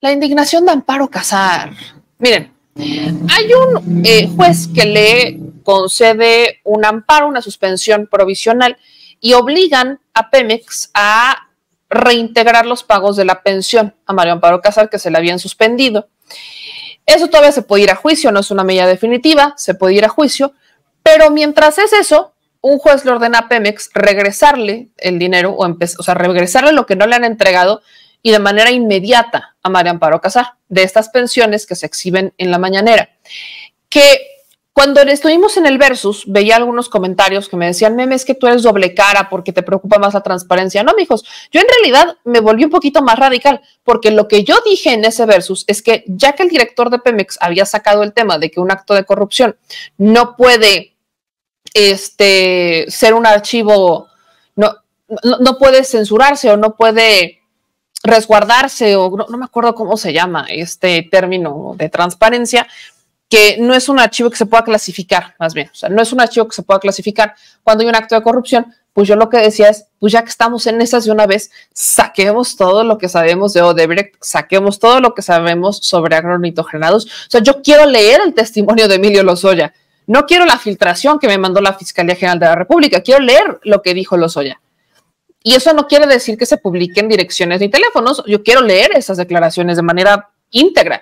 La indignación de Amparo Casar. Miren, hay un juez que le concede un amparo, una suspensión provisional, y obligan a Pemex a reintegrar los pagos de la pensión a María Amparo Casar, que se la habían suspendido. Eso todavía se puede ir a juicio, no es una medida definitiva, se puede ir a juicio, pero mientras es eso, un juez le ordena a Pemex regresarle el dinero, o sea, regresarle lo que no le han entregado, y de manera inmediata a María Amparo Casar, de estas pensiones que se exhiben en la mañanera. Que cuando estuvimos en el Versus, veía algunos comentarios que me decían, meme, es que tú eres doble cara porque te preocupa más la transparencia. No, mijos, yo en realidad me volví un poquito más radical, porque lo que yo dije en ese Versus es que ya que el director de Pemex había sacado el tema de que un acto de corrupción no puede ser un archivo, no puede censurarse o no puede resguardarse, o no me acuerdo cómo se llama este término de transparencia, que no es un archivo que se pueda clasificar, más bien, o sea, no es un archivo que se pueda clasificar cuando hay un acto de corrupción. Pues yo lo que decía es, pues ya que estamos en esas de una vez, saquemos todo lo que sabemos de Odebrecht, saquemos todo lo que sabemos sobre agronitrogenados. O sea, yo quiero leer el testimonio de Emilio Lozoya, no quiero la filtración que me mandó la Fiscalía General de la República, quiero leer lo que dijo Lozoya. Y eso no quiere decir que se publiquen direcciones ni teléfonos. Yo quiero leer esas declaraciones de manera íntegra.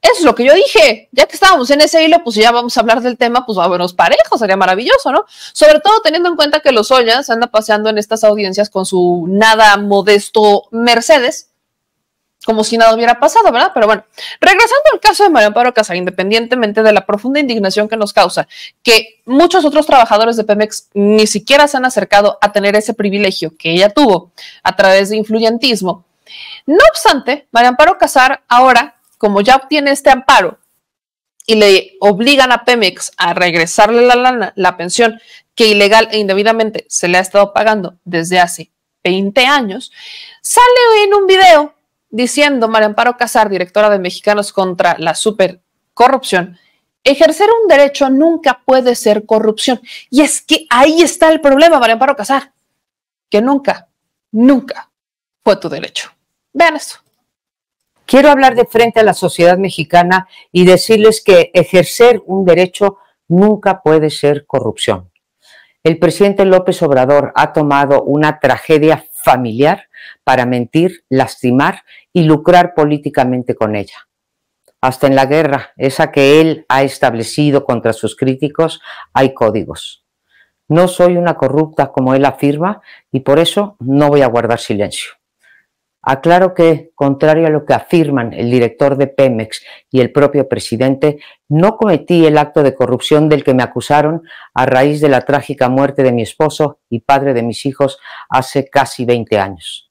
Eso es lo que yo dije. Ya que estábamos en ese hilo, pues ya vamos a hablar del tema, pues vámonos parejos, sería maravilloso, ¿no? Sobre todo teniendo en cuenta que Lozoya se anda paseando en estas audiencias con su nada modesto Mercedes, como si nada hubiera pasado, ¿verdad? Pero bueno, regresando al caso de María Amparo Casar, independientemente de la profunda indignación que nos causa, que muchos otros trabajadores de Pemex ni siquiera se han acercado a tener ese privilegio que ella tuvo a través de influyentismo. No obstante, María Amparo Casar ahora, como ya obtiene este amparo y le obligan a Pemex a regresarle la lana, la pensión que ilegal e indebidamente se le ha estado pagando desde hace 20 años, sale en un video diciendo María Amparo Casar, directora de Mexicanos contra la Supercorrupción, ejercer un derecho nunca puede ser corrupción. Y es que ahí está el problema, María Amparo Casar, que nunca, nunca fue tu derecho. Vean esto. Quiero hablar de frente a la sociedad mexicana y decirles que ejercer un derecho nunca puede ser corrupción. El presidente López Obrador ha tomado una tragedia familiar para mentir, lastimar y lucrar políticamente con ella. Hasta en la guerra, esa que él ha establecido contra sus críticos, hay códigos. No soy una corrupta como él afirma y por eso no voy a guardar silencio. Aclaro que, contrario a lo que afirman el director de Pemex y el propio presidente, no cometí el acto de corrupción del que me acusaron a raíz de la trágica muerte de mi esposo y padre de mis hijos hace casi 20 años.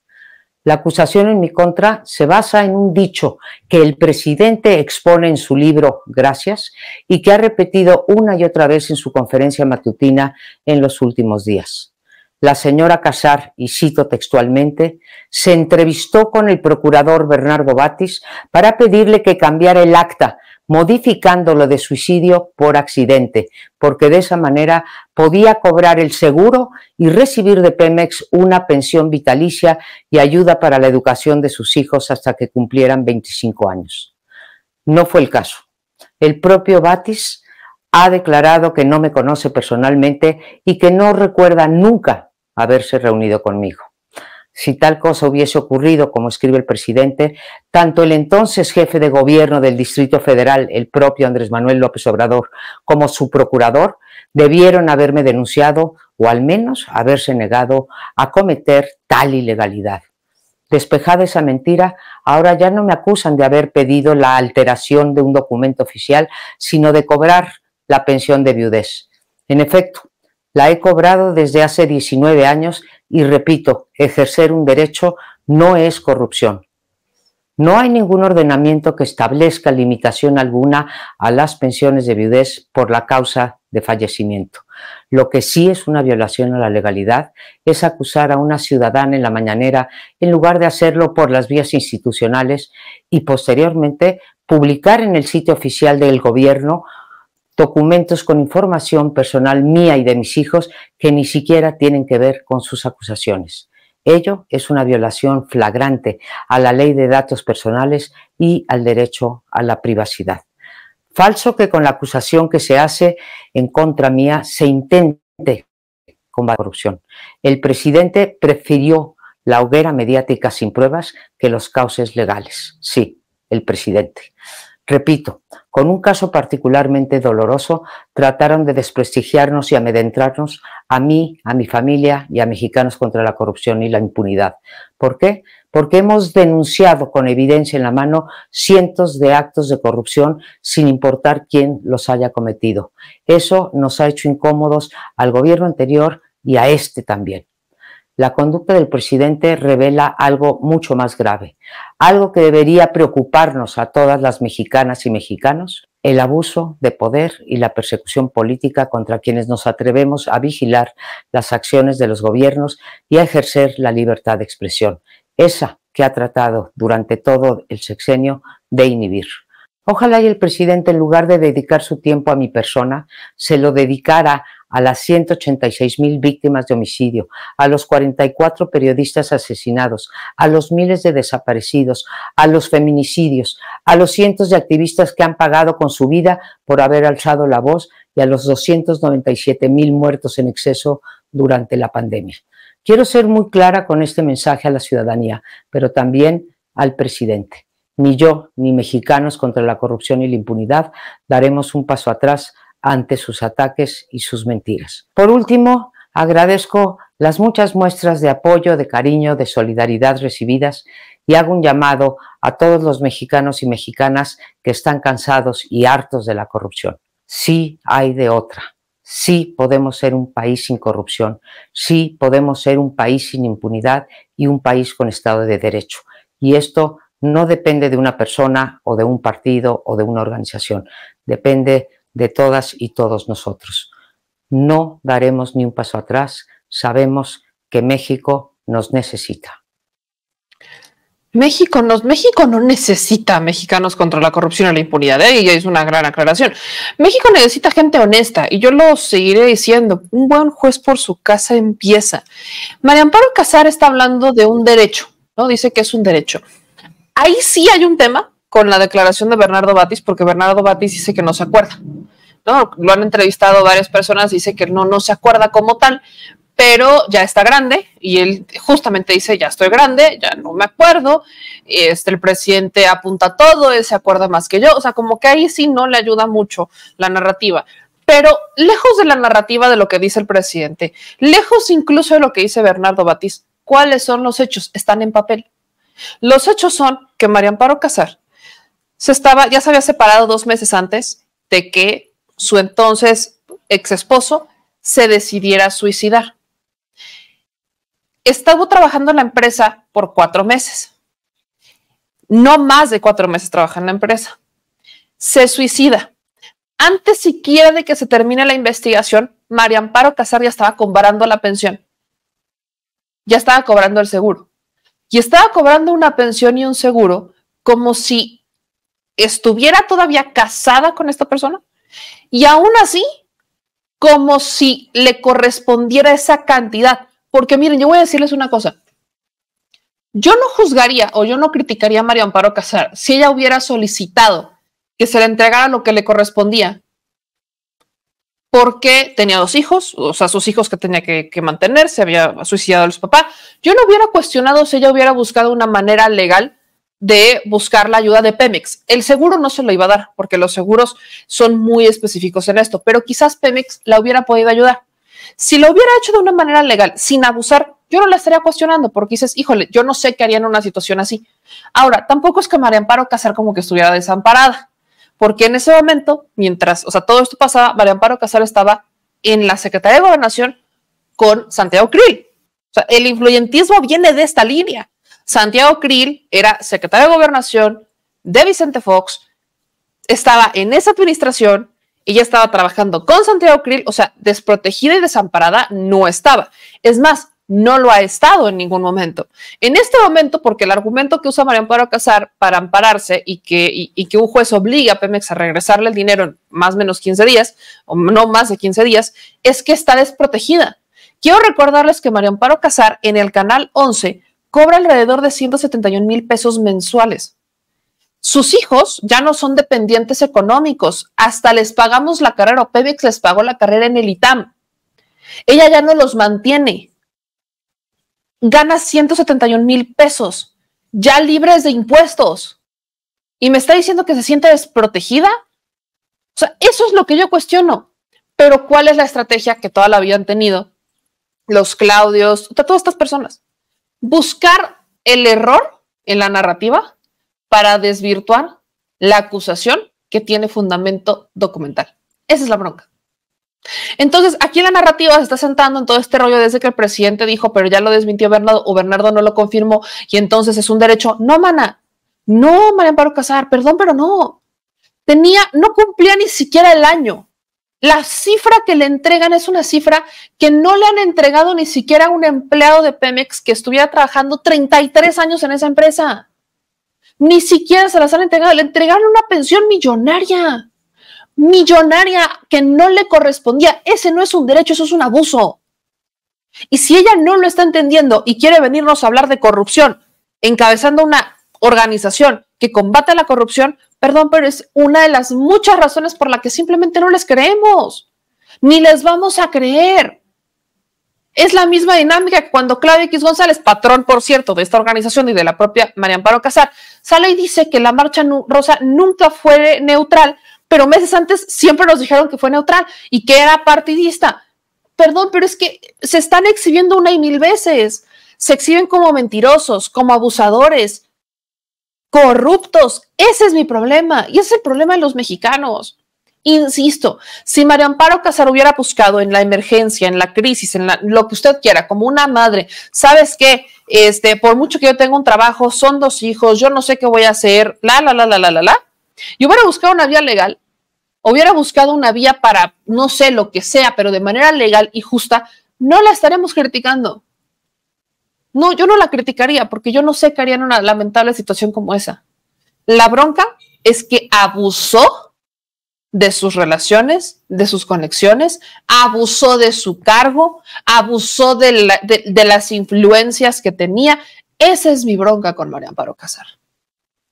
La acusación en mi contra se basa en un dicho que el presidente expone en su libro Gracias y que ha repetido una y otra vez en su conferencia matutina en los últimos días. La señora Casar, y cito textualmente, se entrevistó con el procurador Bernardo Batis para pedirle que cambiara el acta, modificándolo de suicidio por accidente, porque de esa manera podía cobrar el seguro y recibir de Pemex una pensión vitalicia y ayuda para la educación de sus hijos hasta que cumplieran 25 años. No fue el caso. El propio Batis ha declarado que no me conoce personalmente y que no recuerda nunca haberse reunido conmigo. Si tal cosa hubiese ocurrido, como escribe el presidente, tanto el entonces jefe de gobierno del Distrito Federal, el propio Andrés Manuel López Obrador, como su procurador, debieron haberme denunciado o al menos haberse negado a cometer tal ilegalidad. Despejada esa mentira, ahora ya no me acusan de haber pedido la alteración de un documento oficial, sino de cobrar la pensión de viudez. En efecto, la he cobrado desde hace 19 años y repito, ejercer un derecho no es corrupción. No hay ningún ordenamiento que establezca limitación alguna a las pensiones de viudez por la causa de fallecimiento. Lo que sí es una violación a la legalidad es acusar a una ciudadana en la mañanera en lugar de hacerlo por las vías institucionales y posteriormente publicar en el sitio oficial del gobierno documentos con información personal mía y de mis hijos que ni siquiera tienen que ver con sus acusaciones. Ello es una violación flagrante a la ley de datos personales y al derecho a la privacidad. Falso que con la acusación que se hace en contra mía se intente combatir la corrupción. El presidente prefirió la hoguera mediática sin pruebas que los cauces legales. Sí, el presidente. Repito, con un caso particularmente doloroso, trataron de desprestigiarnos y amedrentarnos a mí, a mi familia y a Mexicanos contra la corrupción y la impunidad. ¿Por qué? Porque hemos denunciado con evidencia en la mano cientos de actos de corrupción sin importar quién los haya cometido. Eso nos ha hecho incómodos al gobierno anterior y a este también. La conducta del presidente revela algo mucho más grave, algo que debería preocuparnos a todas las mexicanas y mexicanos: el abuso de poder y la persecución política contra quienes nos atrevemos a vigilar las acciones de los gobiernos y a ejercer la libertad de expresión, esa que ha tratado durante todo el sexenio de inhibir. Ojalá y el presidente, en lugar de dedicar su tiempo a mi persona, se lo dedicara a las 186,000 víctimas de homicidio, a los 44 periodistas asesinados, a los miles de desaparecidos, a los feminicidios, a los cientos de activistas que han pagado con su vida por haber alzado la voz y a los 297,000 muertos en exceso durante la pandemia. Quiero ser muy clara con este mensaje a la ciudadanía, pero también al presidente. Ni yo, ni Mexicanos contra la corrupción y la impunidad daremos un paso atrás ante sus ataques y sus mentiras. Por último, agradezco las muchas muestras de apoyo, de cariño, de solidaridad recibidas y hago un llamado a todos los mexicanos y mexicanas que están cansados y hartos de la corrupción. Sí hay de otra. Sí podemos ser un país sin corrupción. Sí podemos ser un país sin impunidad y un país con Estado de Derecho. Y esto no depende de una persona o de un partido o de una organización, depende de todas y todos nosotros. No daremos ni un paso atrás, sabemos que México nos necesita. México no necesita Mexicanos contra la corrupción y la impunidad, y es una gran aclaración. México necesita gente honesta, y yo lo seguiré diciendo: un buen juez por su casa empieza. María Amparo Casar está hablando de un derecho, ¿no? Dice que es un derecho. Ahí sí hay un tema con la declaración de Bernardo Batis, porque Bernardo Batis dice que no se acuerda, ¿no? Lo han entrevistado varias personas, dice que no se acuerda como tal, pero ya está grande y él justamente dice: ya estoy grande, ya no me acuerdo, el presidente apunta todo, él se acuerda más que yo, o sea, como que ahí sí no le ayuda mucho la narrativa. Pero lejos de la narrativa de lo que dice el presidente, lejos incluso de lo que dice Bernardo Batis, ¿cuáles son los hechos? Están en papel. Los hechos son que María Amparo Casar ya se había separado 2 meses antes de que su entonces ex esposo se decidiera a suicidar. Estuvo trabajando en la empresa por 4 meses. No más de 4 meses trabaja en la empresa. Se suicida. Antes siquiera de que se termine la investigación, María Amparo Casar ya estaba cobrando la pensión. Ya estaba cobrando el seguro. Y estaba cobrando una pensión y un seguro como si estuviera todavía casada con esta persona, y aún así como si le correspondiera esa cantidad. Porque miren, yo voy a decirles una cosa. Yo no juzgaría o yo no criticaría a María Amparo Casar si ella hubiera solicitado que se le entregara lo que le correspondía, porque tenía 2 hijos, o sea, sus hijos que tenía que mantener, se había suicidado a los papás. Yo no hubiera cuestionado si ella hubiera buscado una manera legal de buscar la ayuda de Pemex. El seguro no se lo iba a dar, porque los seguros son muy específicos en esto, pero quizás Pemex la hubiera podido ayudar. Si lo hubiera hecho de una manera legal, sin abusar, yo no la estaría cuestionando, porque dices: híjole, yo no sé qué haría en una situación así. Ahora, tampoco es que María Amparo Casar como que estuviera desamparada, porque en ese momento, mientras, o sea, todo esto pasaba, María Amparo Casar estaba en la Secretaría de Gobernación con Santiago Creel. O sea, el influyentismo viene de esta línea. Santiago Creel era secretario de Gobernación de Vicente Fox, estaba en esa administración y ya estaba trabajando con Santiago Creel. O sea, desprotegida y desamparada no estaba. Es más, no lo ha estado en ningún momento. En este momento, porque el argumento que usa María Amparo Casar para ampararse y que un juez obliga a Pemex a regresarle el dinero en más o menos 15 días, o no más de 15 días, es que está desprotegida, Quiero recordarles que María Amparo Casar en el Canal 11 cobra alrededor de 171,000 pesos mensuales. Sus hijos ya no son dependientes económicos. Hasta les pagamos la carrera, o Pemex les pagó la carrera en el ITAM. Ella ya no los mantiene. Gana 171,000 pesos, ya libres de impuestos. ¿Y me está diciendo que se siente desprotegida? O sea, eso es lo que yo cuestiono. Pero ¿cuál es la estrategia que toda la vida han tenido los Claudios, todas estas personas? Buscar el error en la narrativa para desvirtuar la acusación que tiene fundamento documental. Esa es la bronca. Entonces, aquí la narrativa se está sentando en todo este rollo desde que el presidente dijo, pero ya lo desmintió Bernardo, o Bernardo no lo confirmó, y entonces es un derecho. No, mana, no, María Amparo Casar, perdón, pero no. No cumplía ni siquiera el año. La cifra que le entregan es una cifra que no le han entregado ni siquiera a un empleado de Pemex que estuviera trabajando 33 años en esa empresa. Ni siquiera se las han entregado. Le entregaron una pensión millonaria. Millonaria que no le correspondía. Ese no es un derecho, eso es un abuso. Y si ella no lo está entendiendo y quiere venirnos a hablar de corrupción, encabezando una organización que combate la corrupción, perdón, pero es una de las muchas razones por la que simplemente no les creemos, ni les vamos a creer. Es la misma dinámica que cuando Claudia X González, patrón, por cierto, de esta organización y de la propia María Amparo Casar, sale y dice que la marcha rosa nunca fue neutral, pero meses antes siempre nos dijeron que fue neutral y que era partidista. Perdón, pero es que se están exhibiendo una y mil veces. Se exhiben como mentirosos, como abusadores, corruptos. Ese es mi problema y ese es el problema de los mexicanos. Insisto, si María Amparo Casar hubiera buscado en la emergencia, en la crisis, en lo que usted quiera, como una madre, ¿sabes qué? Por mucho que yo tenga un trabajo, son 2 hijos, yo no sé qué voy a hacer, y hubiera buscado una vía legal, hubiera buscado una vía para, no sé, lo que sea, pero de manera legal y justa, no la estaremos criticando. No, yo no la criticaría porque yo no sé qué haría en una lamentable situación como esa. La bronca es que abusó de sus relaciones, de sus conexiones, abusó de su cargo, abusó de las influencias que tenía. Esa es mi bronca con María Amparo Casar.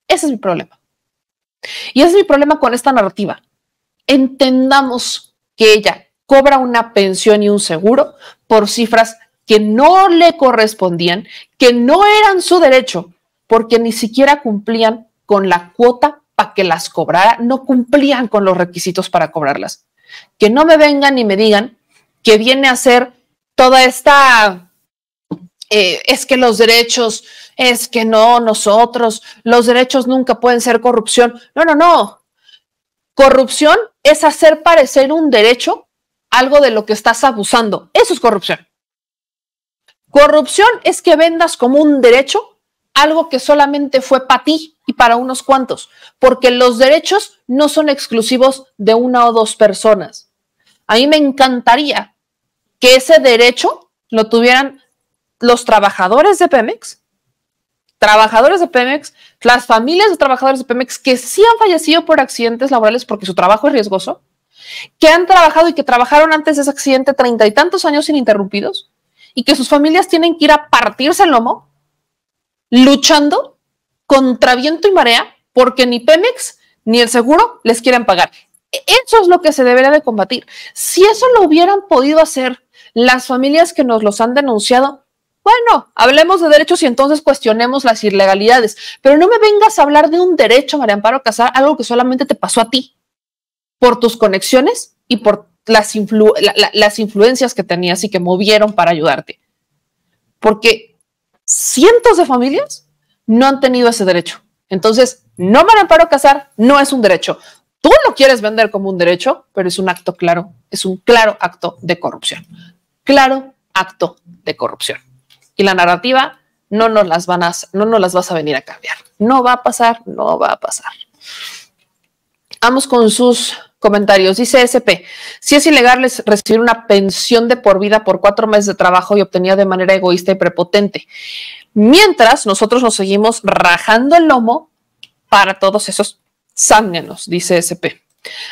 Ese es mi problema. Y ese es mi problema con esta narrativa. Entendamos que ella cobra una pensión y un seguro por cifras que no le correspondían, que no eran su derecho, porque ni siquiera cumplían con la cuota para que las cobrara, no cumplían con los requisitos para cobrarlas. Que no me vengan y me digan que viene a hacer toda esta... es que los derechos, es que no, nosotros, los derechos nunca pueden ser corrupción. No, no, no. Corrupción es hacer parecer un derecho algo de lo que estás abusando. Eso es corrupción. Corrupción es que vendas como un derecho algo que solamente fue para ti y para unos cuantos, porque los derechos no son exclusivos de 1 o 2 personas. A mí me encantaría que ese derecho lo tuvieran los trabajadores de Pemex, las familias de trabajadores de Pemex que sí han fallecido por accidentes laborales porque su trabajo es riesgoso, que han trabajado y que trabajaron antes de ese accidente 30 y tantos años ininterrumpidos y que sus familias tienen que ir a partirse el lomo luchando contra viento y marea porque ni Pemex ni el seguro les quieren pagar. Eso es lo que se debería de combatir. Si eso lo hubieran podido hacer las familias que nos los han denunciado, bueno, hablemos de derechos y entonces cuestionemos las ilegalidades, pero no me vengas a hablar de un derecho, María Amparo Casar, algo que solamente te pasó a ti, por tus conexiones y por las influencias que tenías y que movieron para ayudarte. Porque cientos de familias no han tenido ese derecho. Entonces, no, María Amparo Casar, no es un derecho. Tú lo quieres vender como un derecho, pero es un acto claro, es un claro acto de corrupción. Claro acto de corrupción. Y la narrativa no nos las vas a venir a cambiar. No va a pasar, no va a pasar. Vamos con sus comentarios. Dice SP, si es ilegal recibir una pensión de por vida por 4 meses de trabajo y obtenida de manera egoísta y prepotente, mientras nosotros nos seguimos rajando el lomo para todos esos zánganos, dice SP.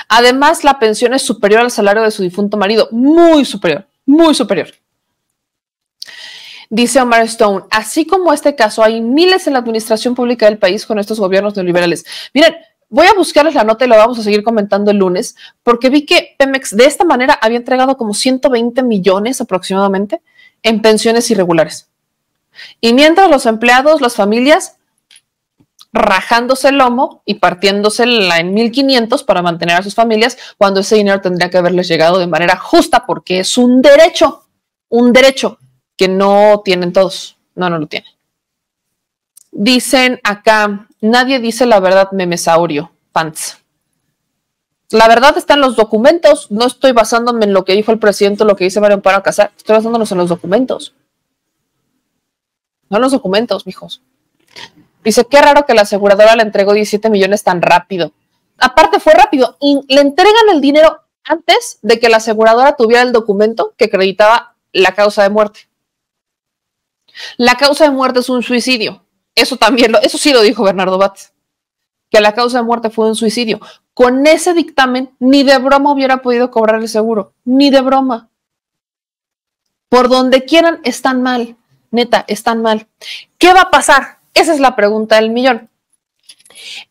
Además, la pensión es superior al salario de su difunto marido, muy superior, muy superior. Dice Omar Stone, así como este caso, hay miles en la administración pública del país con estos gobiernos neoliberales. Miren, voy a buscarles la nota y lo vamos a seguir comentando el lunes, porque vi que Pemex de esta manera había entregado como 120 millones aproximadamente en pensiones irregulares. Y mientras los empleados, las familias, rajándose el lomo y partiéndose en 1,500 para mantener a sus familias, cuando ese dinero tendría que haberles llegado de manera justa, porque es un derecho que no tienen todos. No, no lo tienen. Dicen acá, nadie dice la verdad, memesaurio, pants. La verdad está en los documentos. No estoy basándome en lo que dijo el presidente, lo que dice María Amparo Casar. Estoy basándonos en los documentos. No en los documentos, mijos. Dice, qué raro que la aseguradora le entregó 17 millones tan rápido. Aparte fue rápido. Y le entregan el dinero antes de que la aseguradora tuviera el documento que acreditaba la causa de muerte. La causa de muerte es un suicidio. Eso también, eso sí lo dijo Bernardo Batis, que la causa de muerte fue un suicidio. Con ese dictamen ni de broma hubiera podido cobrar el seguro. Ni de broma. Por donde quieran están mal. Neta, están mal. ¿Qué va a pasar? Esa es la pregunta del millón.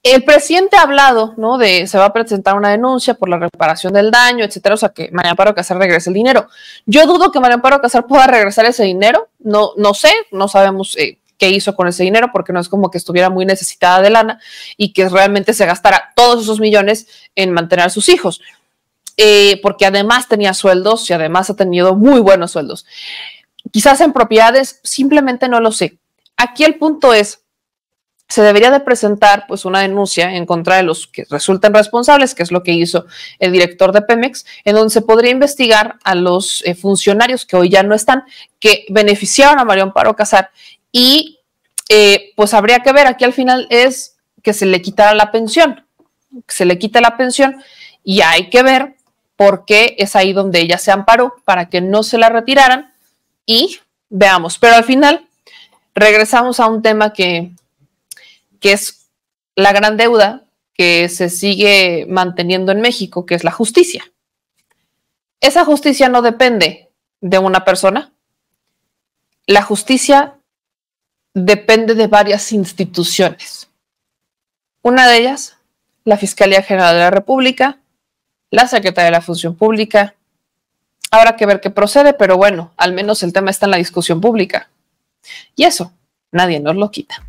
El presidente ha hablado, ¿no?, de se va a presentar una denuncia por la reparación del daño, etcétera, o sea, que María Amparo Casar regrese el dinero. Yo dudo que María Amparo Casar pueda regresar ese dinero. No sé, no sabemos qué hizo con ese dinero, porque no es como que estuviera muy necesitada de lana y que realmente se gastara todos esos millones en mantener a sus hijos, porque además tenía sueldos y además ha tenido muy buenos sueldos. Quizás en propiedades, simplemente no lo sé. Aquí el punto es, se debería de presentar pues una denuncia en contra de los que resulten responsables, que es lo que hizo el director de Pemex, en donde se podría investigar a los funcionarios que hoy ya no están, que beneficiaron a María Amparo Casar, y pues habría que ver, aquí al final es que se le quitara la pensión, que se le quita la pensión, y hay que ver por qué es ahí donde ella se amparó, para que no se la retiraran, y veamos, pero al final regresamos a un tema que es la gran deuda que se sigue manteniendo en México, que es la justicia. Esa justicia no depende de una persona. La justicia depende de varias instituciones. Una de ellas, la Fiscalía General de la República, la Secretaría de la Función Pública. Habrá que ver qué procede, pero bueno, al menos el tema está en la discusión pública. Y eso nadie nos lo quita.